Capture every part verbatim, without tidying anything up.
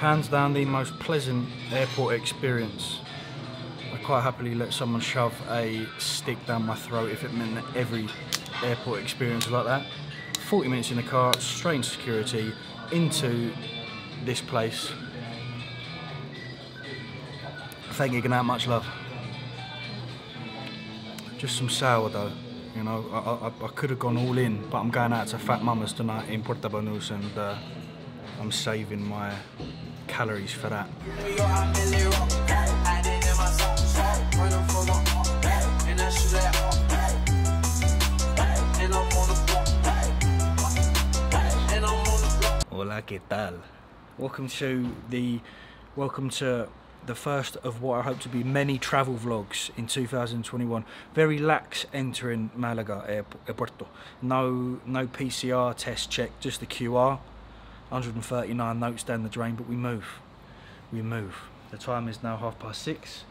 Hands down the most pleasant airport experience. I quite happily let someone shove a stick down my throat if it meant that every airport experience was like that. forty minutes in the car, straight into security, into this place. Thank you, Gunnar, much love. Just some sourdough, you know. I, I, I could have gone all in, but I'm going out to Fat Mammas tonight in Puerto Banus, and uh, I'm saving my calories for that. Hola, ¿qué tal? Welcome to the, welcome to the first of what I hope to be many travel vlogs in two thousand twenty-one. Very lax entering Malaga airport. No, no P C R test check, just the Q R. one hundred thirty-nine notes down the drain, but we move. We move. The time is now half past six.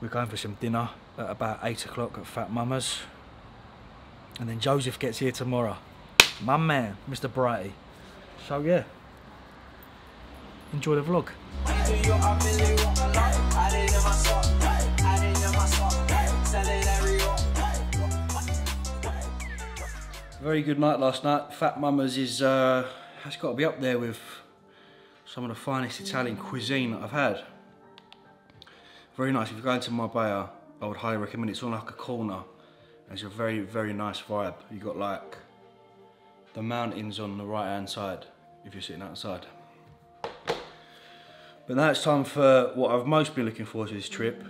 We're going for some dinner at about eight o'clock at Fat Mammas. And then Joseph gets here tomorrow. My man, Mister Brighty. So yeah, enjoy the vlog. Very good night last night. Fat Mammas is, uh, has got to be up there with some of the finest Italian cuisine that I've had. Very nice. If you're going to Marbella, I would highly recommend it. It's on like a corner. It's a very, very nice vibe. You've got like the mountains on the right hand side if you're sitting outside. But now it's time for what I've most been looking forward to this trip.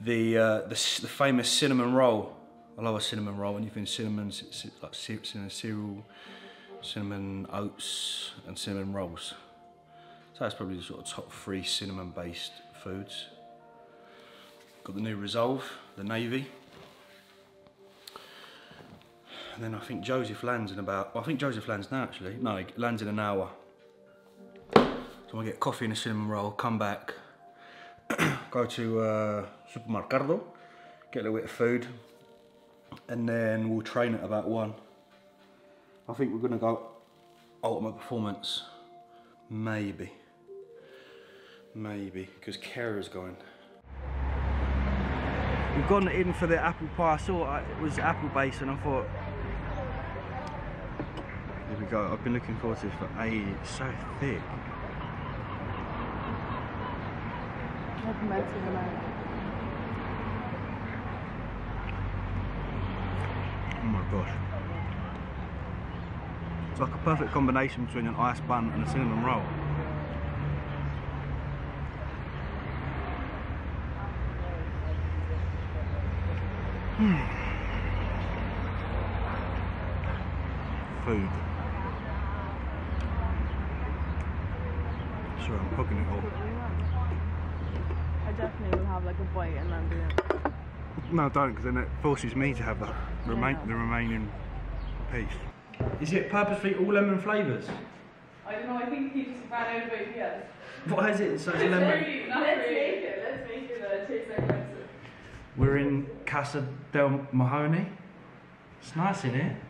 The, uh, the, the famous cinnamon roll. I love a cinnamon roll. Anything cinnamon, like cinnamon cereal, cinnamon oats, and cinnamon rolls. So that's probably the sort of top three cinnamon-based foods. Got the new Resolve, the navy. And then I think Joseph lands in about, well, I think Joseph lands now actually. No, he lands in an hour. So I get coffee and a cinnamon roll, come back, go to uh, Supermercado, get a little bit of food, and then we'll train at about one. I think we're gonna go Ultimate Performance, maybe, maybe, because Kara's going. We've gone in for the apple pie. I saw it was apple based, and I thought, here we go. I've been looking forward to this for ages. It's so thick. Welcome back to the night. Oh my gosh. It's like a perfect combination between an ice bun and a cinnamon roll. Hmm. Food. Sorry, I'm cooking it all. I definitely will have like a bite and then do it. No, don't, because then it forces me to have the, remain, the remaining piece. Is it purposely all lemon flavours? I don't know, I think he just ran out of ideas. What is it? So it's lemon. Really, let's really. make it, let's make it uh, taste like medicine. We're in Casa del Mahoney. It's nice in here.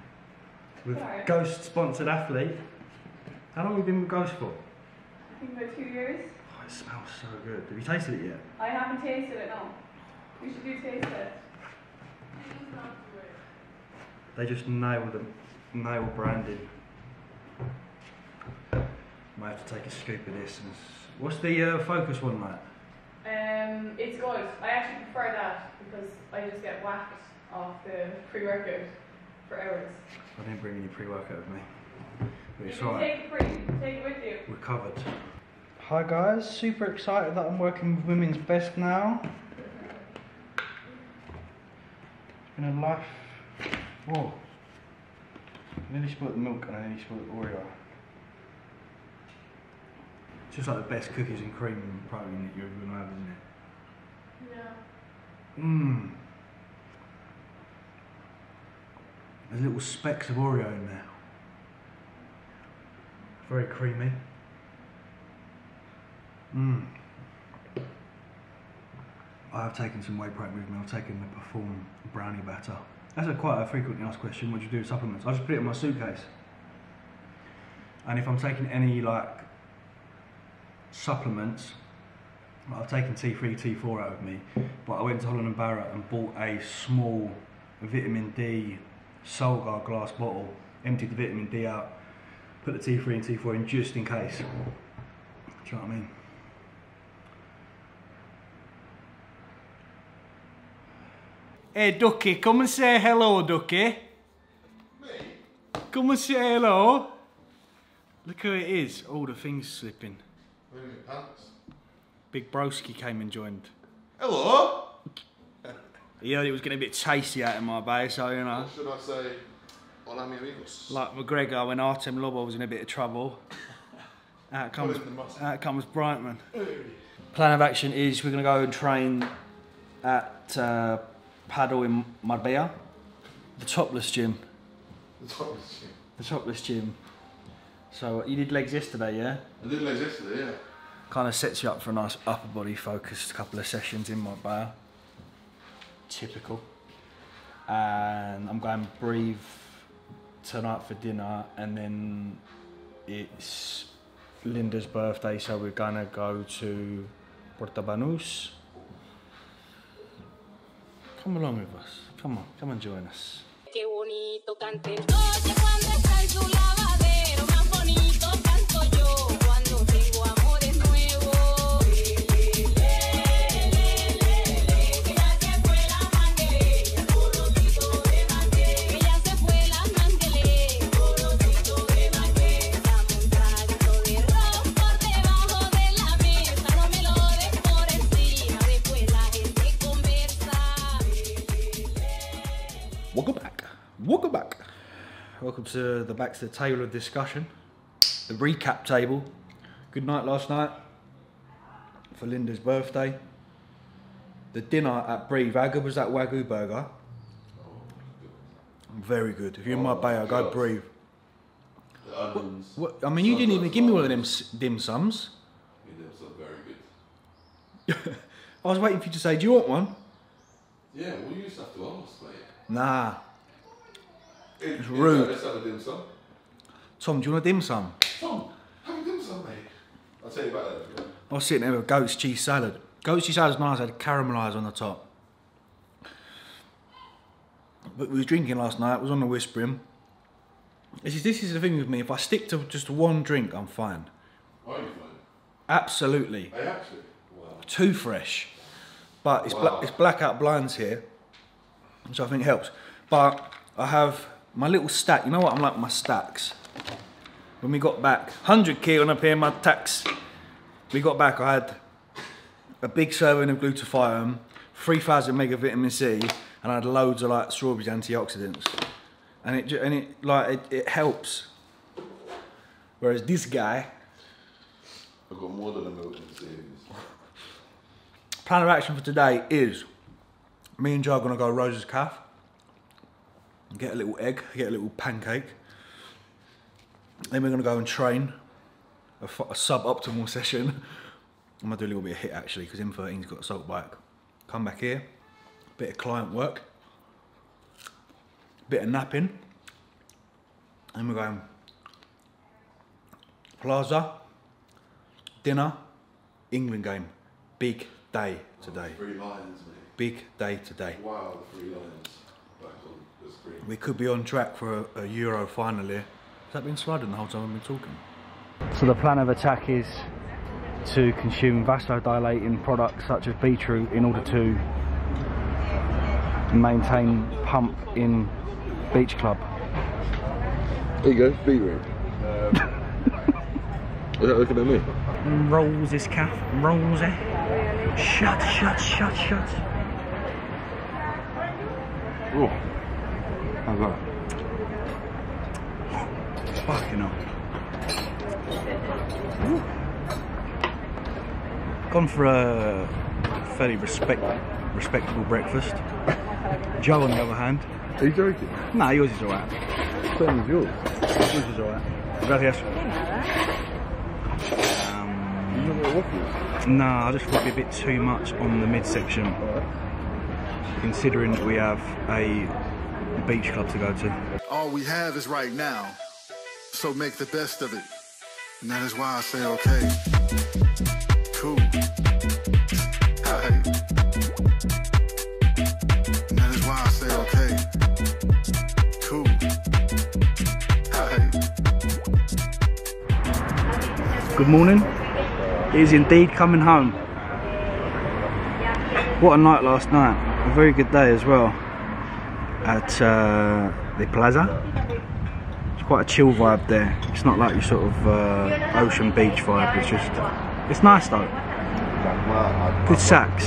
With Sorry. Ghost sponsored athlete. How long have we been with Ghost for? I think about two years. It smells so good. Have you tasted it yet? I haven't tasted it, no. We should do taste it. They just nailed them. Nailed branding. Might have to take a scoop of this. What's the uh, focus one like? Um, it's good. I actually prefer that because I just get whacked off the pre-workout for hours. I didn't bring any pre-workout with me. But it's alright. Take it, take it with you. We're covered. Hi guys, super excited that I'm working with Women's Best now. It's been a life. Whoa. I nearly spilled the milk and I nearly spilled the Oreo. It's just like the best cookies and cream and protein that you're ever gonna have, isn't it? Yeah. Mmm. There's little specks of Oreo in there. Very creamy. Mm. I have taken some whey protein with me. I've taken the Perform brownie batter. That's a quite a frequently asked question. What do you do with supplements? I just put it in my suitcase. And if I'm taking any like supplements. I've taken T three, T four out of me, but I went to Holland and Barrett and bought a small vitamin D Solgar glass bottle, emptied the vitamin D out, put the T three and T four in just in case. Do you know what I mean? Hey Ducky, come and say hello, Ducky. Me? Come and say hello. Look who it is. All the things slipping. Wearing my pants. Big Broski came and joined. Hello. He heard it was getting a bit tasty out of my bay, so you know. What should I say? Hola mi amigos. Like McGregor when Artem Lobo was in a bit of trouble. out comes out comes Brightman. Plan of action is we're gonna go and train at. Uh, Paddle in Marbella, the topless gym. The topless gym. The topless gym. So you did legs yesterday, yeah? I did legs yesterday, yeah. Kind of sets you up for a nice upper body focused couple of sessions in Marbella. Typical. And I'm going to Breathe tonight for dinner, and then it's Linda's birthday, so we're going to go to Puerto Banus. Come along with us. Come on, come and join us. Welcome to the back to the table of discussion, the recap table. Good night last night for Linda's birthday. The dinner at Breathe. How good was that Wagyu burger? Very good. If you're oh, in my bay, I go Breathe. What, what, I mean, you didn't even give me one of them dim sums. Your dim sums are very good. I was waiting for you to say, do you want one? Yeah, well, you used to have to ask, mate. Nah. It's rude. Let's have a dim sum. Tom, do you want a dim sum? Tom, have a dim sum, mate. I'll tell you about that. I was sitting there with goat's cheese salad. Goat's cheese salad's nice, I had caramelised on the top. But we were drinking last night, it was on the Whispering. This is, this is the thing with me, if I stick to just one drink, I'm fine. Are you fine? Absolutely. Are you actually? Wow. Too fresh. But it's, wow. bla it's blackout blinds here, which I think helps. But I have... my little stack, you know what I'm like with my stacks? When we got back, one hundred k on up here, my tax. We got back, I had a big serving of glutathione, three thousand mega vitamin C, and I had loads of like strawberries, antioxidants. And it, and it like, it, it helps. Whereas this guy. I've got more than a milk and C. Plan of action for today is, me and Joe are gonna go Rose's Caff. Get a little egg, get a little pancake. Then we're gonna go and train a, a sub-optimal session. I'm gonna do a little bit of hit actually, because M thirteen's got a salt bike. Come back here, bit of client work, bit of napping. Then we're going Plaza, dinner, England game. Big day today. Oh, three lions, mate. Big day today. Wow, the three lions. We could be on track for a, a Euro final here. Has that been sliding the whole time we've been talking? So the plan of attack is to consume vasodilating products such as beetroot in order to maintain pump in beach club. There you go, beetroot. Is that looking at me? Rose's Caff, Rose. Shut, shut, shut, shut. Ooh. How's that? Fucking hell. Gone for a fairly respect, respectable breakfast. Joe, on the other hand. Are you joking? Nah, yours is alright. Same as yours. Yours is alright. Gracias. Um, you not waffles? Nah, I just thought it'd be a bit too much on the midsection. Right. Considering that we have a beach club to go to. All we have is right now, so make the best of it. And that is why I say okay. good morning. It is indeed coming home. What a night last night. A very good day as well at uh, the Plaza. It's quite a chill vibe there. It's not like your sort of uh, ocean beach vibe. It's just, it's nice though. Good sacks.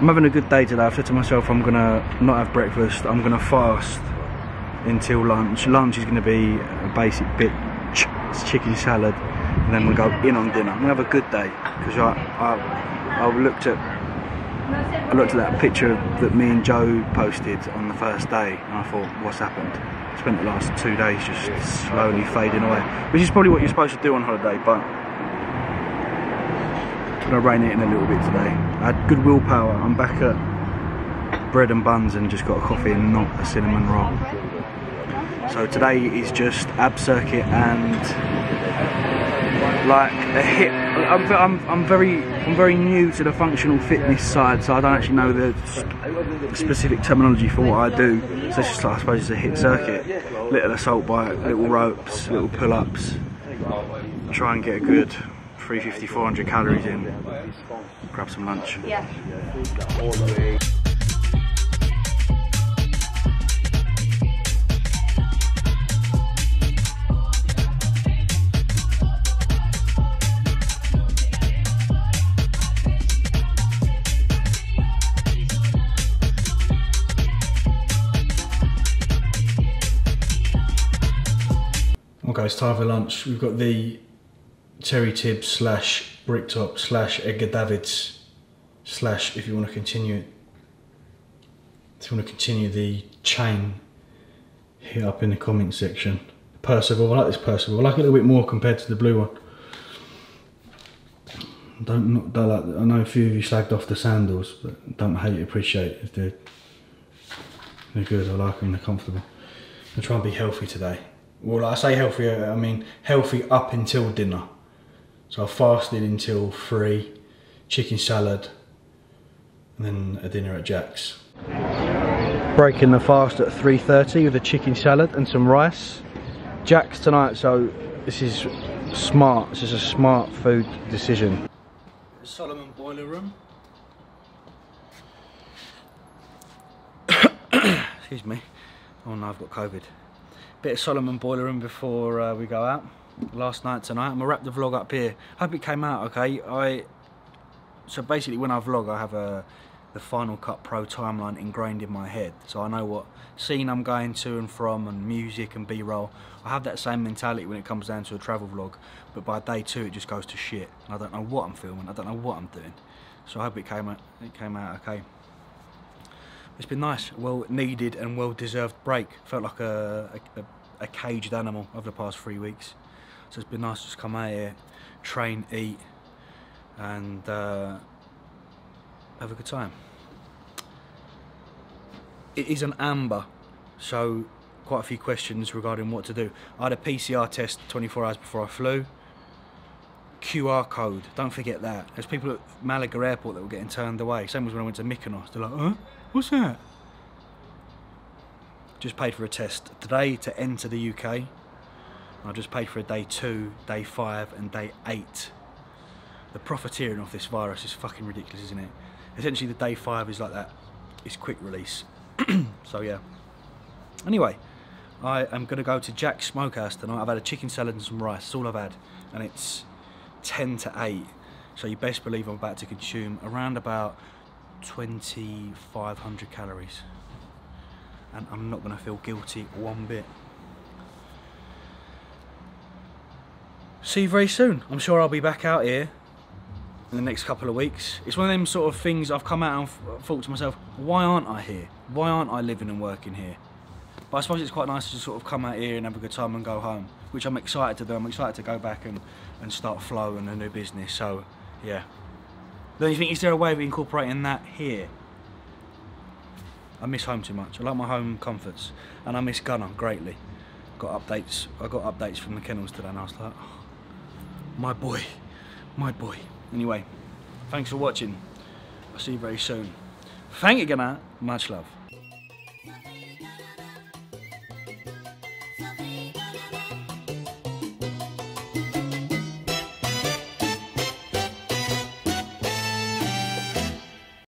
I'm having a good day today. I've said to myself I'm gonna not have breakfast. I'm gonna fast until lunch. Lunch is gonna be a basic bit. It's chicken salad, and then we'll go in on dinner. I'm gonna have a good day because I, I, I looked at, I looked at that picture that me and Joe posted on the first day, and I thought, what's happened? I spent the last two days just slowly fading away, which is probably what you're supposed to do on holiday, but I'm gonna rein it in a little bit today. I had good willpower. I'm back at Bread and Buns and just got a coffee and not a cinnamon roll. So today is just ab circuit and like a hip. I'm, I'm, I'm very I'm very new to the functional fitness side, so I don't actually know the specific terminology for what I do. So it's just like, I suppose it's a hip circuit. Little assault bike, little ropes, little pull-ups. Try and get a good three fifty, four hundred calories in. Grab some lunch. Yeah. Okay, it's time for lunch. We've got the Terry Tibbs slash Bricktop slash Edgar Davids slash, if you want to continue it, if you want to continue the chain, hit up in the comment section. Percival, I like this Percival. I like it a little bit more compared to the blue one. Don't not don't like. I know a few of you slagged off the sandals, but don't hate it, appreciate if they're they're good. I like them. They're comfortable. I'm trying to be healthy today. Well, I say healthy, I mean healthy up until dinner. So I fasted until three, chicken salad, and then a dinner at Jack's. Breaking the fast at three thirty with a chicken salad and some rice. Jack's tonight, so this is smart. This is a smart food decision. Solomon Boiler Room. Excuse me. Oh no, I've got COVID. Bit of Solomon Boiler Room before uh, we go out. Last night, tonight, I'm gonna wrap the vlog up here. Hope it came out okay. I so basically when I vlog, I have a the Final Cut Pro timeline ingrained in my head, so I know what scene I'm going to and from, and music and B-roll. I have that same mentality when it comes down to a travel vlog, but by day two it just goes to shit. And I don't know what I'm filming. I don't know what I'm doing. So I hope it came out. It came out okay. It's been nice, well needed and well deserved break. Felt like a, a, a caged animal over the past three weeks. So it's been nice to just come out here, train, eat, and uh, have a good time. It is an amber, so quite a few questions regarding what to do. I had a P C R test twenty-four hours before I flew. Q R code, don't forget that. There's people at Malaga airport that were getting turned away. Same as when I went to Mykonos, they're like, huh? What's that? Just paid for a test today to enter the U K. I just paid for a day two, day five, and day eight. The profiteering of this virus is fucking ridiculous, isn't it? Essentially, the day five is like that. It's quick release. So yeah. Anyway, I am gonna go to Jack's Smokehouse tonight. I've had a chicken salad and some rice. That's all I've had, and it's ten to eight. So you best believe I'm about to consume around about twenty-five hundred calories, and I'm not gonna feel guilty one bit. See you very soon. I'm sure I'll be back out here in the next couple of weeks. It's one of them sort of things I've come out and thought to myself, why aren't I here? Why aren't I living and working here? But I suppose it's quite nice to sort of come out here and have a good time and go home, which I'm excited to do. I'm excited to go back and, and start Flow and a new business, so yeah. Don't you think, is there a way of incorporating that here? I miss home too much. I like my home comforts, and I miss Gunnar greatly. Got updates. I got updates from the kennels today, and I was like, oh, my boy, my boy. Anyway, thanks for watching. I'll see you very soon. Thank you, Gunnar. Much love.